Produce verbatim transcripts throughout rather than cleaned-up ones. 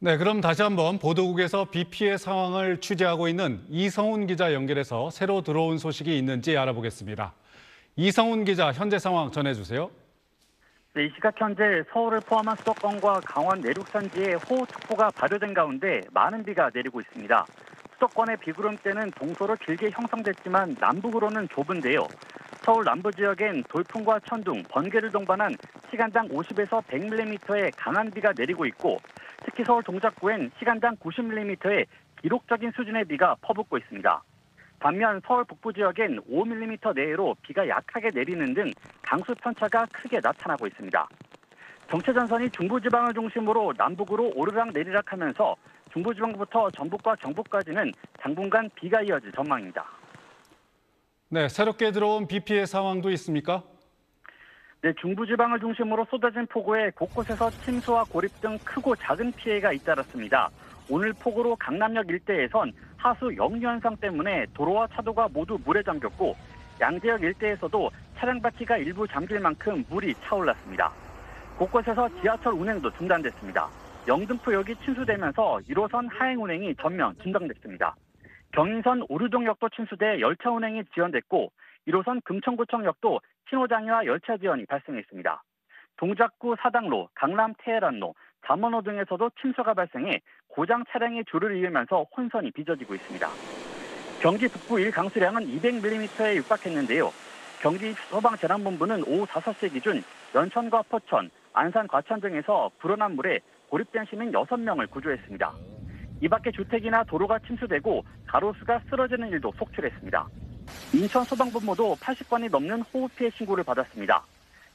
네, 그럼 다시 한번 보도국에서 비 피해 상황을 취재하고 있는 이성훈 기자 연결해서 새로 들어온 소식이 있는지 알아보겠습니다. 이성훈 기자, 현재 상황 전해주세요. 네, 이 시각 현재 서울을 포함한 수도권과 강원 내륙 산지에 호우특보가 발효된 가운데 많은 비가 내리고 있습니다. 수도권의 비구름대는 동서로 길게 형성됐지만 남북으로는 좁은데요. 서울 남부 지역엔 돌풍과 천둥, 번개를 동반한 시간당 오십에서 백 밀리미터의 강한 비가 내리고 있고, 특히 서울 동작구엔 시간당 구십 밀리미터의 기록적인 수준의 비가 퍼붓고 있습니다. 반면 서울 북부 지역엔 오 밀리미터 내외로 비가 약하게 내리는 등 강수 편차가 크게 나타나고 있습니다. 정체전선이 중부지방을 중심으로 남북으로 오르락 내리락 하면서 중부지방부터 전북과 경북까지는 당분간 비가 이어질 전망입니다. 네, 새롭게 들어온 비 피해 상황도 있습니까? 네, 중부지방을 중심으로 쏟아진 폭우에 곳곳에서 침수와 고립 등 크고 작은 피해가 잇따랐습니다. 오늘 폭우로 강남역 일대에선 하수 역류 현상 때문에 도로와 차도가 모두 물에 잠겼고, 양재역 일대에서도 차량 바퀴가 일부 잠길 만큼 물이 차올랐습니다. 곳곳에서 지하철 운행도 중단됐습니다. 영등포역이 침수되면서 일호선 하행 운행이 전면 중단됐습니다. 경인선 오류동역도 침수돼 열차 운행이 지연됐고, 일호선 금천구청역도 신호장애와 열차 지연이 발생했습니다. 동작구 사당로, 강남 테헤란로, 잠원호 등에서도 침수가 발생해 고장 차량이 줄을 이으면서 혼선이 빚어지고 있습니다. 경기 북부 일강수량은 이백 밀리미터에 육박했는데요. 경기 소방재난본부는 오후 다섯시 기준 연천과 포천, 안산, 과천 등에서 불어난 물에 고립된 시민 여섯 명을 구조했습니다. 이 밖에 주택이나 도로가 침수되고 가로수가 쓰러지는 일도 속출했습니다. 인천 소방본부도 팔십 건이 넘는 호우 피해 신고를 받았습니다.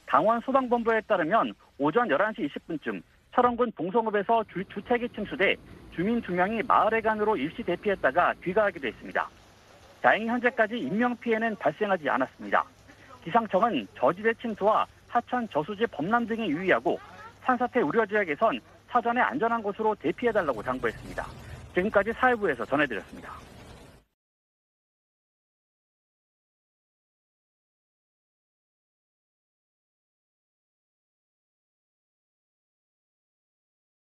강원 소방본부에 따르면 오전 열한시 이십분쯤 철원군 봉성읍에서 주, 주택이 침수돼 주민 두 명이 마을회관으로 일시 대피했다가 귀가하기도 했습니다. 다행히 현재까지 인명피해는 발생하지 않았습니다. 기상청은 저지대 침수와 하천 저수지 범람 등에 유의하고, 산사태 우려 지역에선 사전에 안전한 곳으로 대피해달라고 당부했습니다. 지금까지 사회부에서 전해드렸습니다.